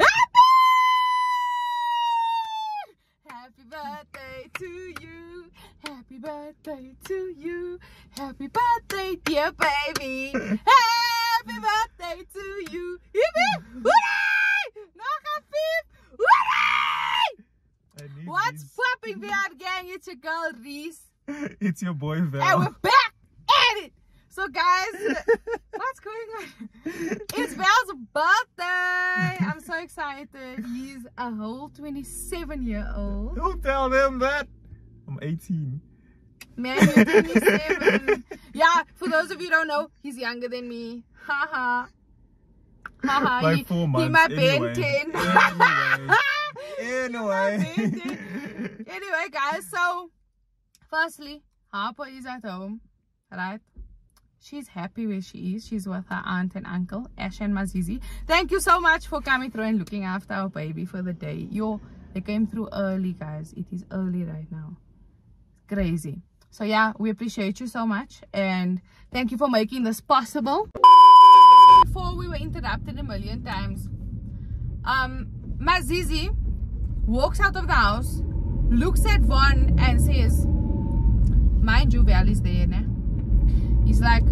Happy birthday to you. Happy birthday to you. Happy birthday, dear baby. Happy birthday to you. What's popping, Beyond Gang? It's your girl Reese. It's your boy Val. And we're back at it. So guys, what's going on? It's Val's birthday. I'm so excited. He's a whole 27-year-old. Don't tell them that. I'm 18. Man, you're 27. Yeah, for those of you who don't know, he's younger than me. Haha. Haha. Like 4 months. He my anyway. Ben 10. Anyway. Anyway, guys, so firstly, Harper is at home, right? She's happy where she is. She's with her aunt and uncle, Ash and Mazizi. Thank you so much for coming through and looking after our baby for the day. Yo, they came through early, guys. It is early right now. It's crazy. So yeah, we appreciate you so much, and thank you for making this possible. Before we were interrupted a million times, Mazizi walks out of the house, looks at Vaughn and says, mind you, Val is there, ne? He's like,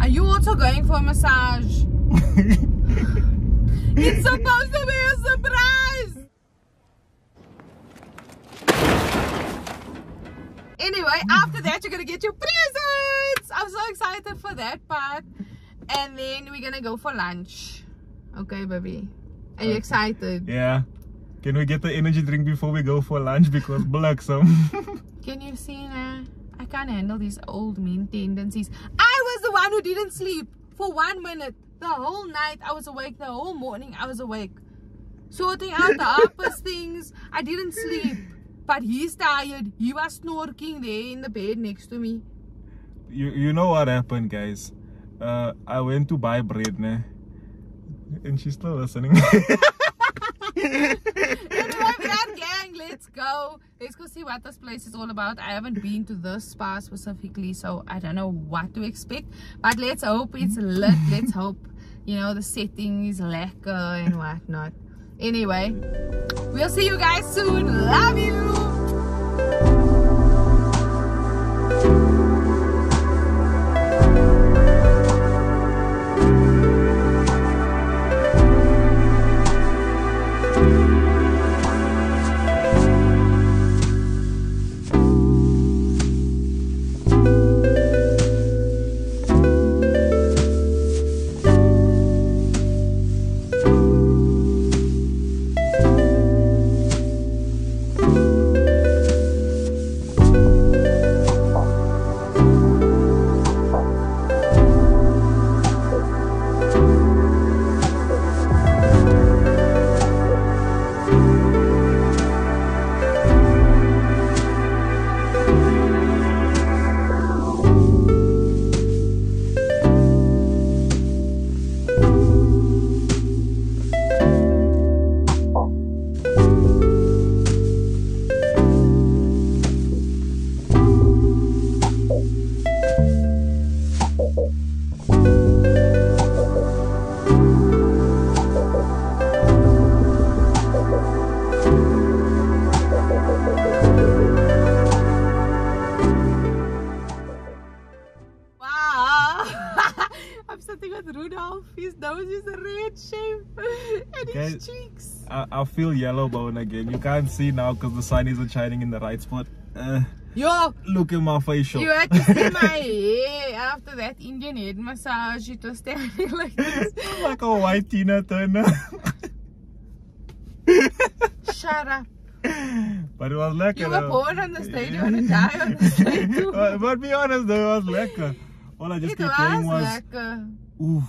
are you also going for a massage? It's supposed to be a surprise! Anyway, after that, you're gonna get your presents! I'm so excited for that part. And then we're gonna go for lunch. Okay, baby? Are you excited? Yeah. Can we get the energy drink before we go for lunch? Because black some. Can you see now? I can't handle these old mean tendencies. I was the one who didn't sleep for 1 minute. The whole night I was awake. The whole morning I was awake. Sorting out the Harper's things. I didn't sleep. But he's tired. He was snorking there in the bed next to me. You know what happened, guys? I went to buy bread, nah? And she's still listening. Anyway, Beyond Gang, let's go. Let's go see what this place is all about. I haven't been to this spa specifically, so I don't know what to expect. But let's hope it's lit. Let's hope, you know, the setting is lekker and whatnot. Anyway, we'll see you guys soon. Love you. I feel yellow bone again. You can't see now because the sun isn't shining in the right spot. Yo! Look at my facial. You had to see my hair after that Indian head massage. It was standing like this. Like a white Tina Turner. Shut up. But it was lekker. You were born on the stage. You want to die on the stage too. But be honest though, it was lekker. All I just kept saying was lekker. Oof.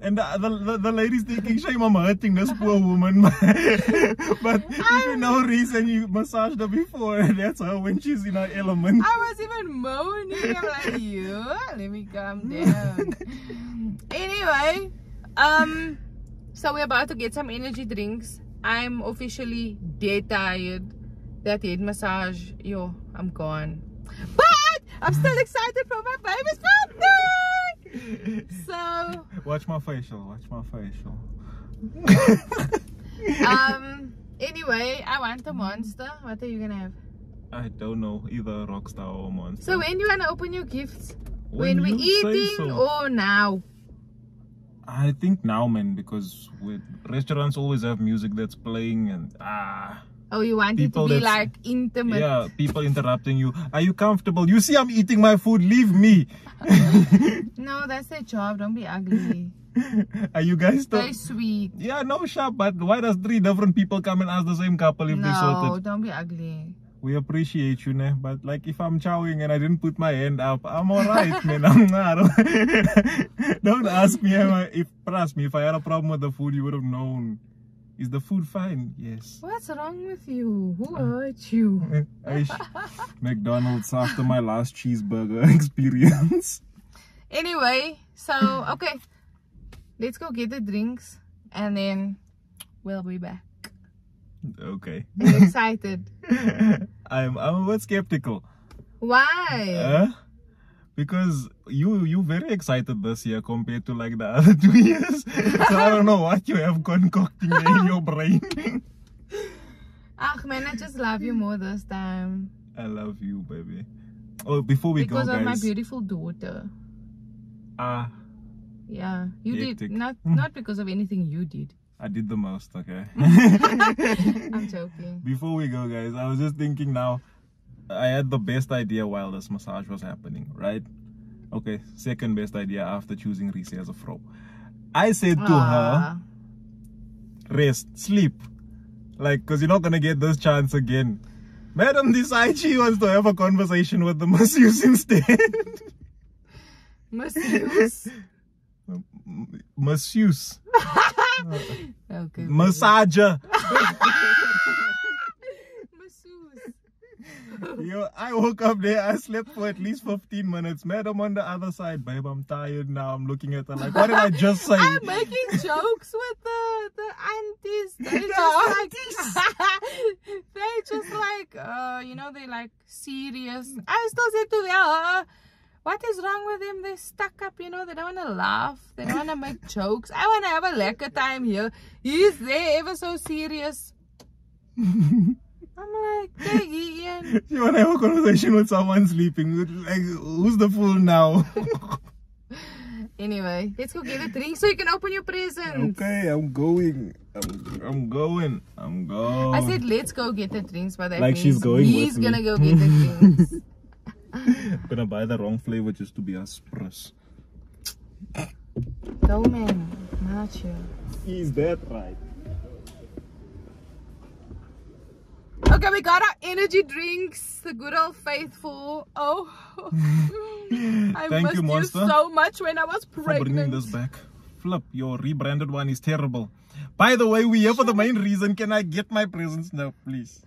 And the lady's thinking, shame I'm hurting this poor woman. But if you know reason you massaged her before, that's her when she's in her element. I was even moaning. I'm like, you, let me calm down. Anyway, so we're about to get some energy drinks. I'm officially dead tired. That head massage, yo, I'm gone. But I'm still excited for my baby's birthday. So watch my facial. Anyway, I want a monster. What are you gonna have? I don't know, either Rockstar or Monster. So when do you wanna open your gifts? When we're eating or now? I think now, man, because with restaurants always have music that's playing and oh, you want it to be like intimate. Yeah, people interrupting you. Are you comfortable? You see I'm eating my food, leave me. No, that's their job, don't be ugly. Are you guys very sweet? Yeah, no sharp, but why does 3 different people come and ask the same couple if they sorted? No, don't be ugly. We appreciate you, ne? But like if I'm chowing and I didn't put my hand up, I'm alright, man. I'm not. Don't ask me if trust me, if I had a problem with the food, you would have known. Is the food fine? Yes. What's wrong with you? Who hurt you? McDonald's after my last cheeseburger experience. Anyway, so okay, let's go get the drinks and then we'll be back. Okay. I'm excited. I'm a bit skeptical. Why? Because you very excited this year compared to like the other 2 years. So I don't know what you have concocting in your brain. Ach man, I just love you more this time. I love you, baby. Oh, before we go, guys. Because of my beautiful daughter. Yeah, you hectic. Did not because of anything you did. I did the most, okay? I'm joking. Before we go, guys, I was just thinking now, I had the best idea while this massage was happening, right? Okay, second best idea after choosing Reese as a fro. I said to her, rest, sleep. Like, because you're not going to get this chance again. Madam, decides she wants to have a conversation with the masseuse instead. Masseuse? Masseuse. Okay, massager. Yo, I woke up there, I slept for at least 15 minutes. Madam on the other side, babe, I'm tired now. I'm looking at her like, what did I just say? I'm making jokes with the aunties. They're just like, you know, they like serious. I still said to them, what is wrong with them? They're stuck up, you know. They don't want to laugh. They don't want to make jokes. I want to have a lekker time here. He's there, ever so serious. I'm like, hey, Ian. You want to have a conversation with someone sleeping? Like, who's the fool now? Anyway, let's go get a drink so you can open your presents. Okay, I'm going. I'm going. I said, let's go get the drinks, but that means she's going. He's gonna go get the drinks. I'm gonna buy the wrong flavor just to be aspress. Domen, nacho. Is that right? Okay, we got our energy drinks. The good old faithful. Oh, I missed you, Monster, so much when I was pregnant. For bringing this back. Flip, your rebranded one is terrible. By the way, we're here for the main reason. Can I get my presents now, please?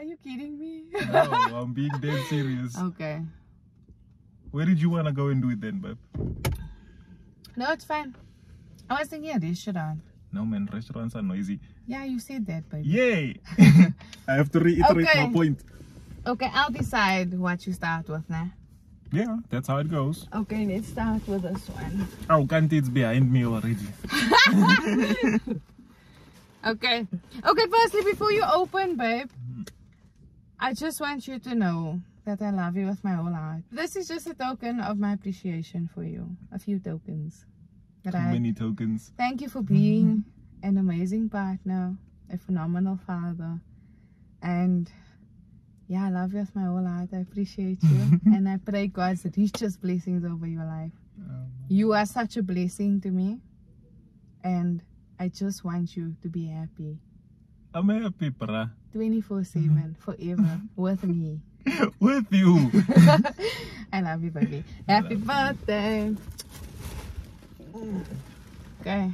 Are you kidding me? No, I'm being dead serious. Okay. Where did you want to go and do it then, babe? No, it's fine. I was thinking a restaurant. No, man, restaurants are noisy. Yeah, you said that, babe. Yay! I have to reiterate my point. Okay, I'll decide what you start with now. Yeah, that's how it goes. Okay, let's start with this one. Oh, can't it's behind me already? Okay. Okay, firstly, before you open, babe, I just want you to know that I love you with my whole heart. This is just a token of my appreciation for you. A few tokens. Many tokens. Thank you for being an amazing partner, a phenomenal father. And yeah, I love you with my whole heart. I appreciate you. And I pray God's richest blessings over your life. You are such a blessing to me. And I just want you to be happy. I'm happy, brah. 24/7, forever, with me. With you. I love you, baby. Happy birthday. Okay.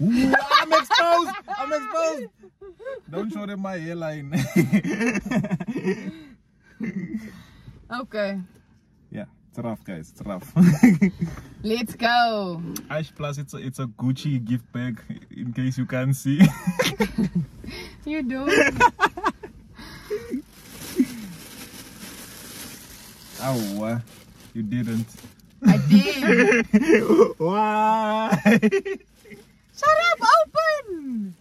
Ooh, I'm exposed. I'm exposed. Don't show them my hairline. Okay. Yeah, it's rough, guys. It's rough. Let's go. Ash, plus it's a Gucci gift bag in case you can't see. You do. Oh, you didn't. I did. Why? Shut up, open!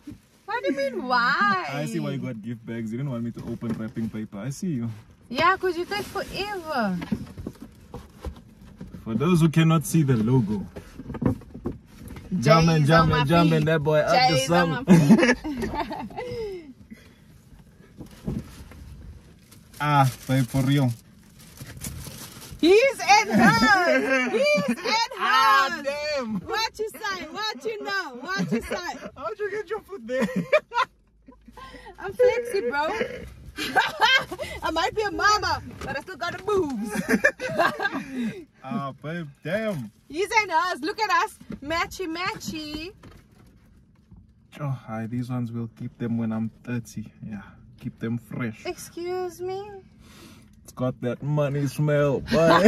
What do you mean, why? I see why you got gift bags. You didn't want me to open wrapping paper. I see you. Yeah, because you take forever. For those who cannot see the logo. Jumping that boy up to something. Ah, babe, for real. He's at home. He's at home. Ah, damn. What you say? What you know? What you say? How'd you get your foot there? I'm flexy, bro. I might be a mama, but I still got the boobs. Ah, babe, damn. He's at us. Look at us. Matchy, matchy. Oh, hi. These ones will keep them when I'm 30. Yeah, keep them fresh. Excuse me? It's got that money smell, but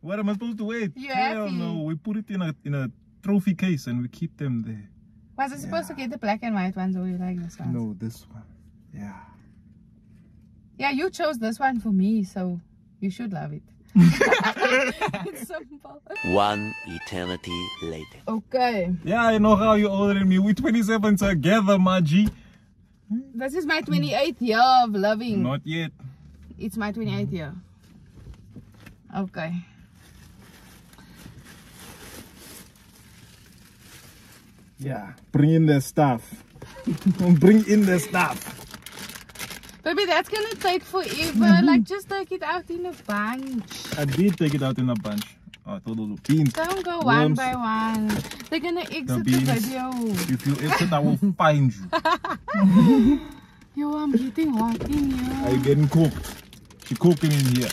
what am I supposed to wait? Hell no, we put it in a trophy case and we keep them there. Was it supposed to get the black and white ones, or you like this one? No, this one. Yeah. Yeah, you chose this one for me, so you should love it. It's simple. One eternity later. Okay. Yeah, I know how you're older than me. We're 27 together, Maggie. This is my 28th year of loving. Not yet. It's my 28th year. Okay. Yeah, bring in the stuff. Bring in the stuff. Baby, that's gonna take forever. Like, just take it out in a bunch. I did take it out in a bunch. Oh, I thought those were beans. Don't go one by one. They're gonna exit the video. If you exit, I will find you. Yo, I'm getting hot in here. Are you getting cooked? She's cooking in here.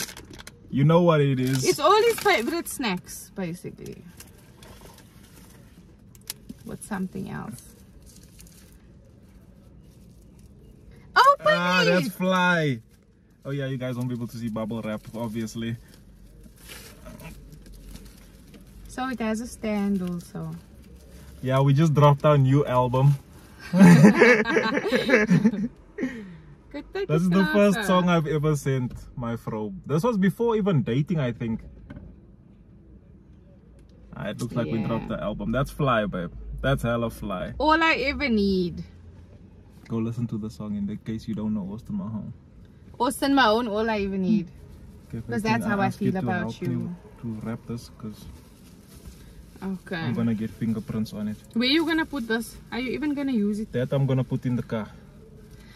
You know what it is. It's all his favorite snacks, basically. With something else. Open it! That's fly. Oh yeah, you guys won't be able to see bubble wrap, obviously. So it has a stand also. Yeah, we just dropped our new album. This is the first song I've ever sent my fro. This was before even dating, I think. Ah, it looks like we dropped the album. That's fly, babe. That's hella fly. All I ever need. Go listen to the song in the case you don't know Austin Mahomes. Austin Mahomes, all I ever need. Because that's how I feel about you. To wrap this, because. Okay. I'm gonna get fingerprints on it. Where are you gonna put this? Are you even gonna use it? That I'm gonna put in the car.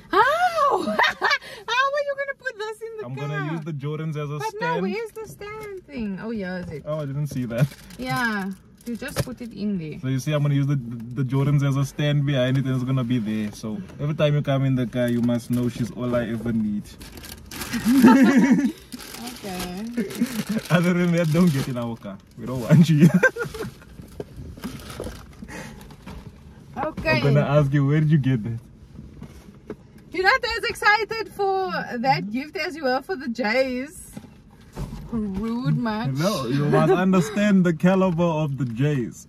How? How are you gonna put this in the car? I'm gonna use the Jordans as a stand. But no, where's the stand thing? Oh, yeah, is it? Oh, I didn't see that. Yeah, you just put it in there. So you see, I'm gonna use the Jordans as a stand behind it, and it's gonna be there. So every time you come in the car, you must know she's all I ever need. Okay. Other than that, don't get in our car. We don't want you. Okay. I'm gonna ask you, where did you get that? You're not as excited for that gift as you were for the Jays. Rude much. No, you must understand the caliber of the Jays.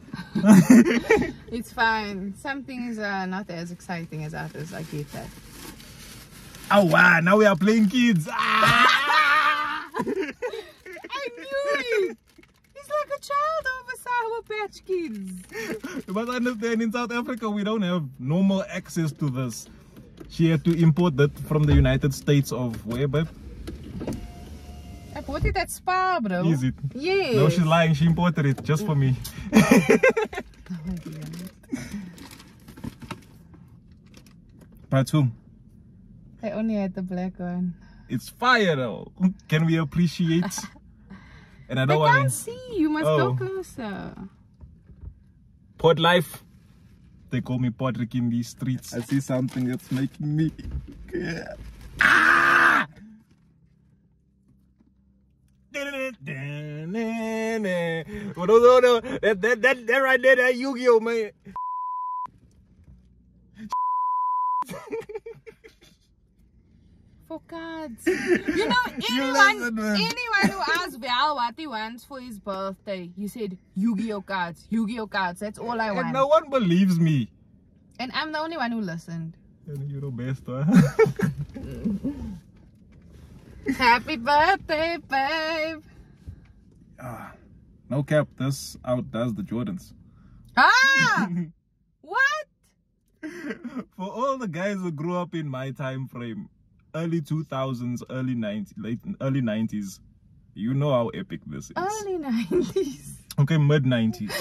It's fine. Some things are not as exciting as others. I get that. Oh wow! Now we are playing kids. Ah! I knew it. He's like a child over Sour Patch Kids. You must understand, in South Africa we don't have normal access to this. She had to import that from the United States of where, babe? I bought it at Spa, bro. Is it? Yeah. No, she's lying. She imported it just for me. Part two. I only had the black one. It's fire though. Can we appreciate? And I don't want to. I can't see. You must go closer. Port life. They call me Patrick in these streets. I see something that's making me. Ah! That right there, that Yu-Gi-Oh, man. For cards. You know, anyone who asked Val what he wants for his birthday, he said, Yu-Gi-Oh cards, Yu-Gi-Oh cards, that's all I want. And no one believes me. And I'm the only one who listened. You're the best, huh? Happy birthday, babe. No cap, this outdoes the Jordans. Ah! What? For all the guys who grew up in my time frame, early 2000s, early 90s, you know how epic this is. Early 90s. Okay, mid 90s.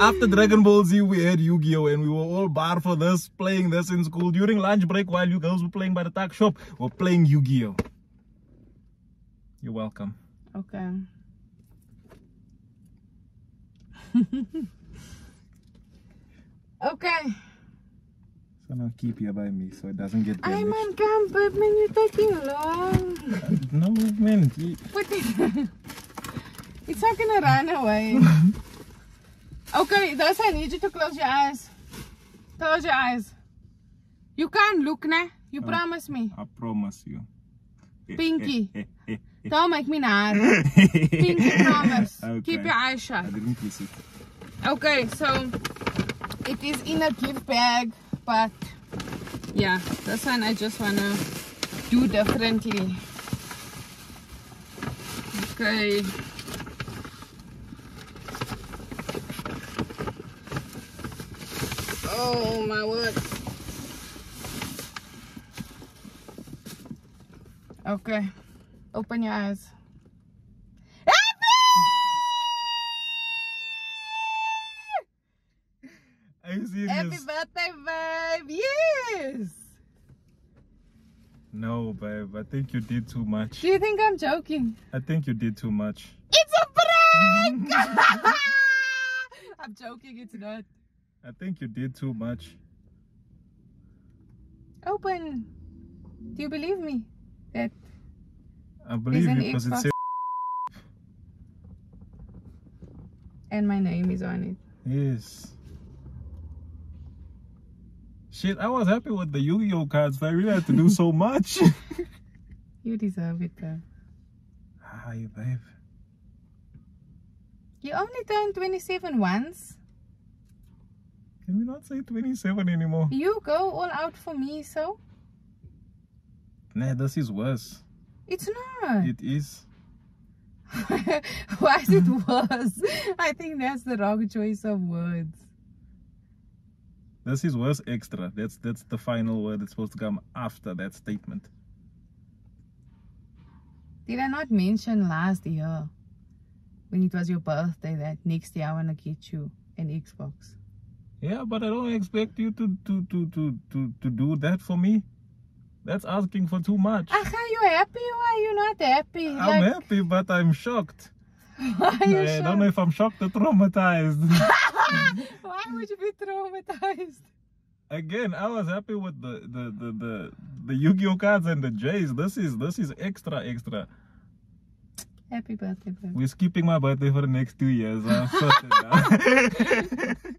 After Dragon Ball Z, we had Yu-Gi-Oh! And we were all bar for this, playing this in school. During lunch break, while you girls were playing by the tack shop, we were playing Yu-Gi-Oh! You're welcome. Okay. Okay. So I'm gonna keep you by me so it doesn't get damaged. I mean, come, but man, you're taking long. No, man. What is that? It's not gonna run away. Okay, that's I need you to close your eyes. Close your eyes. You can't look, nah? You promise me. I promise you. Pinky. Don't make me nod. Pinky promise. Okay. Keep your eyes shut. I didn't kiss it. Okay, so it is in a gift bag, but yeah, this one I just wanna do differently. Okay. Oh my word. Okay. Open your eyes. Happy! Are you serious? Happy birthday, babe! Yes! No, babe, I think you did too much. Do you think I'm joking? I think you did too much. It's a prank! I'm joking, it's not. I think you did too much. Open. Do you believe me? That I believe you because it says and my name is on it. Yes. Shit, I was happy with the Yu-Gi-Oh cards. I really had to do so much. You deserve it, though. How are you, babe? You only turned 27 once. Can we not say 27 anymore? You go all out for me, so? Nah, this is worse. It's not. It is. Why is it worse? I think that's the wrong choice of words. This is worse extra. That's the final word that's supposed to come after that statement. Did I not mention last year, when it was your birthday, that next year I want to get you an Xbox? Yeah, but I don't expect you to do that for me. That's asking for too much. Ach, are you happy or are you not happy? I'm like... happy, but I'm shocked. Why are you shocked? I don't know if I'm shocked or traumatized. Why would you be traumatized? Again, I was happy with the Yu-Gi-Oh cards and the J's. This is extra. Happy birthday, baby. We're skipping my birthday for the next 2 years. I'm sorted now.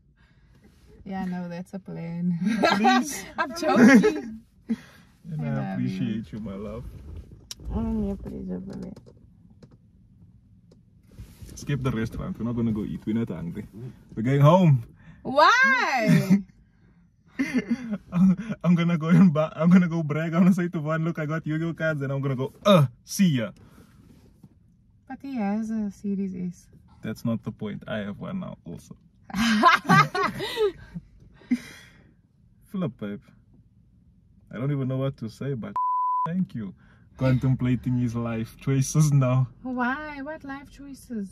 Yeah, no, that's a plan. Please. I'm joking. And I appreciate you, my love. Skip the restaurant. We're not going to go eat. We're not hungry. We're going home. Why? I'm going to go and brag. I'm going to say to Vaughn, look, I got Yu-Gi-Oh cards. And I'm going to go, see ya. But he has a Series S. That's not the point. I have one now also. Flip, babe. I don't even know what to say, but thank you. Contemplating his life choices now. Why? What life choices?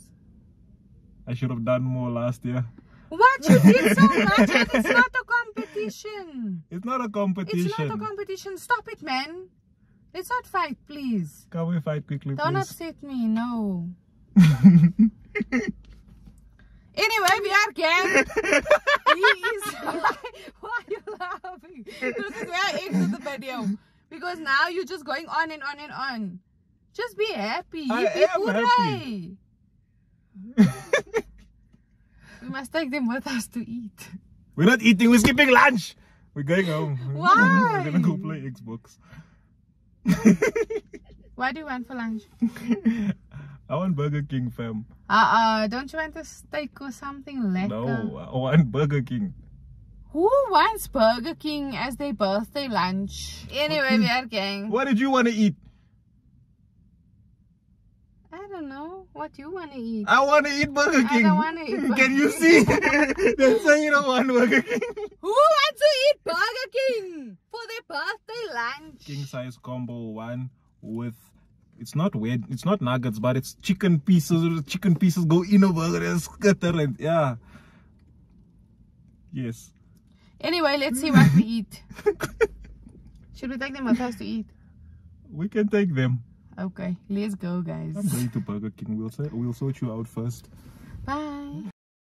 I should have done more last year. What? You did so much and it's not a competition. It's not a competition. It's not a competition. Stop it, man. Let's not fight, please. Can we fight quickly, please? Don't upset me, no. Anyway, we are gang. He is. Why are you laughing? This is where I exit the video. Because now you're just going on and on and on. Just be happy. I am happy. We must take them with us to eat. We're not eating. We're skipping lunch. We're going home. Why? We're going to go play Xbox. What do you want for lunch? I want Burger King, fam. Don't you want a steak or something lekker? No, I want Burger King. Who wants Burger King as their birthday lunch? Anyway, we are gang. What did you want to eat? I don't know. What do you want to eat? I want to eat Burger King. I don't want to eat Burger King. Can you see? That's why you don't want Burger King. Who wants to eat Burger King for their birthday lunch? King size combo one with... It's not weird. It's not nuggets, but it's chicken pieces. Chicken pieces go in a burger and scatter and yeah. Yes. Anyway, let's see what we eat. Should we take them with us to eat? We can take them. Okay, let's go, guys. I'm going to Burger King. We'll sort you out first. Bye.